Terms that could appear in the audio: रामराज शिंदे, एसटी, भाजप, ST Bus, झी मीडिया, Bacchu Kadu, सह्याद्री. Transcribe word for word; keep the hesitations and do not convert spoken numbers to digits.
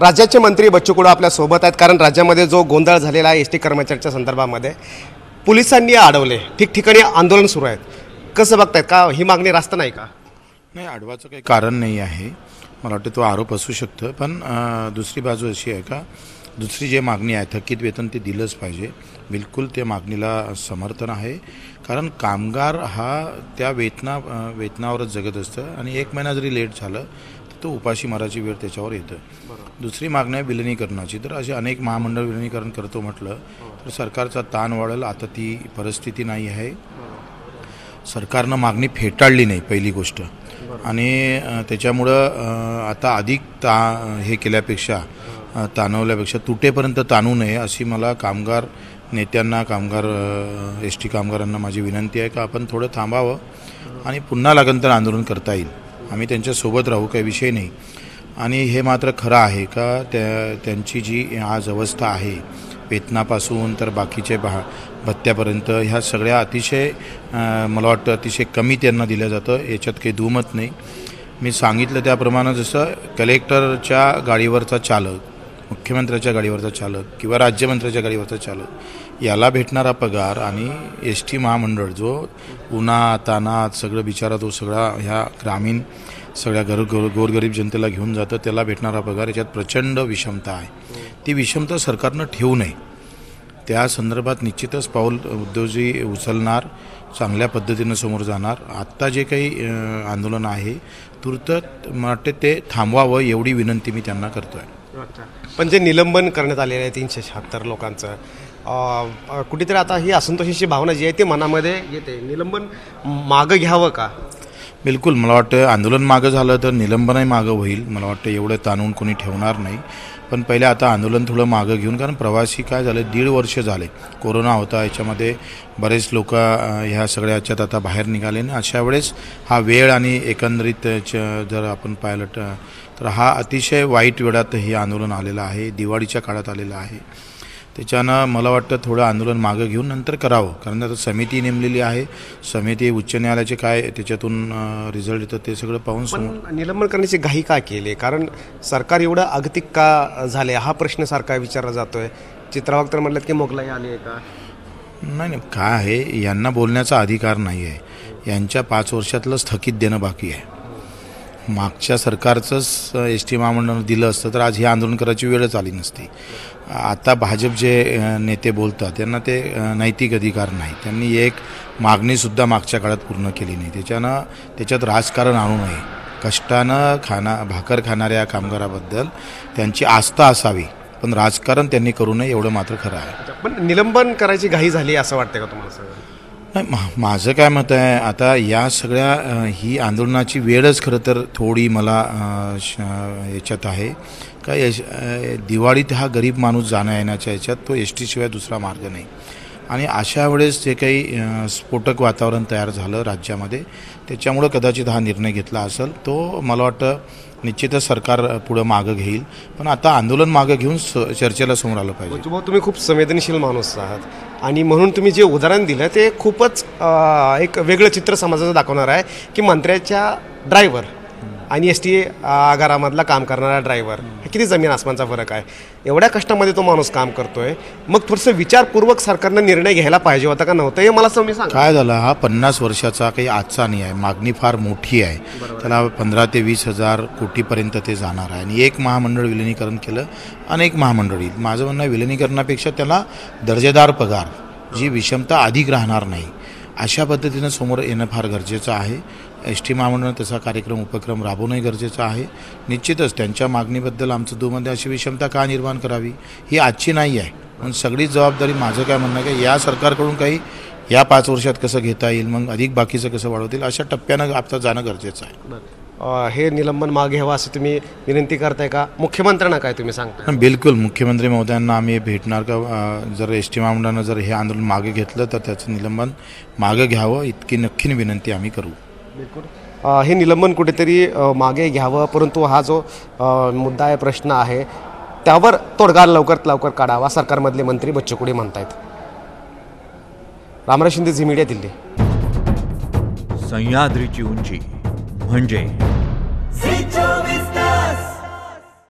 राज्याचे मंत्री बच्चू कडू आपल्या सोबत आहेत, कारण राज्यामध्ये जो गोंधळ झालेला आहे एसटी कर्मचाऱ्यांच्या संदर्भामध्ये पोलिसांनी अडवले, ठिकठिकाणी आंदोलन सुरू आहेत, कसं बघतायत? का ही मागणी रास्त नाही का? नाही, अडवायचं काही कारण नाही आहे, मला वाटतं तो आरोप असू शकतो, पण दुसरी बाजू अशी आहे का दुसरी जे मागणी आहे थकीत वेतन ते दिलंच पाहिजे, बिलकुल त्या मागणीला समर्थन आहे, कारण कामगार हा त्या वेतना वेतनावरच जगत असतं आणि एक महिना जरी लेट झालं तो उपाशी माराची वेळ त्याच्यावर येते। दुसरी मागणी आहे विलिनीकरणाची, तर असे अनेक महामंडळ विलिनीकरण करतो म्हटलं तर सरकारचा ताण वाढेल, आता ती परिस्थिती नाही आहे, सरकारनं मागणी फेटाळली नाही पहिली गोष्ट, आणि त्याच्यामुळं आता अधिक ता हे केल्यापेक्षा ताणवल्यापेक्षा तुटेपर्यंत ताणू नये अशी मला कामगार नेत्यांना कामगार एस टी कामगारांना माझी विनंती आहे का आपण थोडं थांबावं आणि पुन्हा लागंतर आंदोलन करता येईल, आम्ही त्यांच्यासोबत राहू, काही विषय नाही। आणि हे मात्र खरं आहे का त्या त्यांची जी आज अवस्था आहे वेतनापासून तर बाकीचे भा भत्त्यापर्यंत ह्या सगळ्या अतिशय मला वाटतं अतिशय कमी त्यांना दिलं जातं, याच्यात काही दुमत नाही। मी सांगितलं त्याप्रमाणे जसं कलेक्टरच्या गाडीवरचा चालक, मुख्यमंत्र्याच्या गाडीवरचा चालक किंवा राज्यमंत्र्याच्या गाडीवरचा चालक याला भेटणारा पगार आणि एस टी महामंडळ जो उन्हा तानात सगळं बिचारा तो सगळा ह्या ग्रामीण सगळ्या घर गोर गोरगरीब जनतेला घेऊन जातं त्याला भेटणारा पगार, याच्यात प्रचंड विषमता आहे, ती विषमता सरकारनं ठेवू नये, त्या संदर्भात निश्चितच पाऊल उद्योजी उचलणार, चांगल्या पद्धतीनं समोर जाणार। आत्ता जे काही आंदोलन आहे तुर्तत माटे ते थांबवावं एवढी विनंती मी त्यांना करतो आहे। पण जे निलंबन करण्यात आलेलं आहे तीनशे शहात्तर लोकांचं कुठेतरी आता ही असंतोषाची भावना जी आहे ती मनामध्ये येते, निलंबन मागं घ्यावं का? बिलकुल, मला वाटतं आंदोलन मागं झालं तर निलंबनही मागं होईल, मला वाटतं एवढं ताणून कोणी ठेवणार नाही, पण पहिले आता आंदोलन थोडं मागं घेऊन, कारण प्रवासी काय झाले दीड वर्ष झाले कोरोना होता, याच्यामध्ये बरेच लोक ह्या सगळ्या याच्यात आता बाहेर निघाले ना, अशा वेळेस हा वेळ आणि एकंदरीत जर आपण पाहिलं तर हा अतिशय वाईट वेळात हे आंदोलन आलेलं आहे, दिवाळीच्या काळात आलेलं आहे, त्याच्यानं मला वाटतं थोडं आंदोलन मागं घेऊन नंतर करावं, कारण आता समिती नेमलेली आहे, समिती उच्च न्यायालयाचे काय त्याच्यातून रिझल्ट येतं ते सगळं पाहून समोर। निलंबन करण्याची घाई का केली, कारण सरकार एवढं अगतिक का झाले हा प्रश्न सारखा विचारला जातो आहे, चित्रावाग तर म्हटलं की मोगलाई आली आहे का? नाही नाही, काय आहे यांना बोलण्याचा अधिकार नाही आहे, यांच्या पाच वर्षातलं स्थगित देणं बाकी आहे, मागच्या सरकारचंच एस टी महामंडळानं दिलं असतं तर आज हे आंदोलन करायची वेळच आली नसती। आता भाजप जे नेते बोलतात त्यांना ते नैतिक अधिकार नाही, त्यांनी एक मागणीसुद्धा मागच्या काळात पूर्ण केली नाही, त्याच्यानं त्याच्यात राजकारण आणू नये, कष्टानं खाना भाकर खाणाऱ्या कामगाराबद्दल त्यांची आस्था असावी पण राजकारण त्यांनी करू नये एवढं मात्र खरं आहे। पण निलंबन करायची घाई झाली असं वाटतं का तुम्हाला? सगळं नाही, मा माझं काय मत आहे आता या सगळ्या ही आंदोलनाची वेळच खरं तर थोडी मला याच्यात आहे का यश दिवाळीत हा गरीब माणूस जाण्या येण्याच्या याच्यात तो एस टीशिवाय दुसरा मार्ग नाही, आणि अशा वेळेस जे काही स्फोटक वातावरण तयार झालं राज्यामध्ये त्याच्यामुळं कदाचित हा निर्णय घेतला असेल, तो मला वाटतं निश्चितच सरकार पुढं मागं घेईल, पण आता आंदोलन मागं घेऊन चर्चेला समोर आलं पाहिजे। तुम्ही खूप संवेदनशील माणूस आहात आणि म्हणून तुम्ही जे उदाहरण दिलं ते खूपच एक वेगळं चित्र समाजाचं दाखवणार आहे की मंत्र्याच्या ड्रायव्हर आणि एस टी आगारामधला काम करणारा ड्रायव्हर किती जमीन आसमानचा फरक आहे, एवढ्या कष्टामध्ये तो माणूस काम करतोय, मग थोडंसं विचारपूर्वक सरकारनं निर्णय घ्यायला पाहिजे होता का नव्हतं हे मला तुम्ही सांगा। काय झालं हा पन्नास वर्षाचा काही आजचा नाही आहे, मागणी फार मोठी आहे, त्याला पंधरा ते वीस हजार कोटीपर्यंत ते जाणार आहे, आणि एक महामंडळ विलिनीकरण केलं अनेक महामंडळ येईल, माझं म्हणणं विलिनीकरणापेक्षा त्याला दर्जेदार पगार जी विषमता अधिक राहणार नाही अशा पद्धतीनं समोर येणं फार गरजेचं आहे, एस टी महामंडळानं तसा कार्यक्रम उपक्रम राबवणंही गरजेचं आहे। निश्चितच त्यांच्या मागणीबद्दल आमचं दुमत अशी विषमता का निर्माण करावी, ही आजची नाही आहे, पण सगळी जबाबदारी माझं काय म्हणणं आहे की या सरकारकडून काही या पाच वर्षात कसं घेता येईल, मग अधिक बाकीचं कसं वाढवतील, अशा टप्प्यानं आता जाणं गरजेचं आहे। हे निलंबन मागे हवं असं तुम्ही विनंती करताय का? मुख्यमंत्र्यांना काय तुम्ही सांगता? बिलकुल, मुख्यमंत्री महोदयांना आम्ही भेटणार का जर एस टी महामंडळानं जर हे आंदोलन मागे घेतलं तर त्याचं निलंबन मागे घ्यावं इतकी नक्की विनंती आम्ही करू। बिलकुल, हे निलंबन कुठेतरी मागे घ्यावं, परंतु हा जो मुद्दा आहे प्रश्न आहे त्यावर तोडगा लवकरात लवकर काढावा सरकारमधले मंत्री बच्चू कडू म्हणतायत। रामराज शिंदे, झी मीडिया, दिल्ली। सह्याद्रीची उंची म्हणजे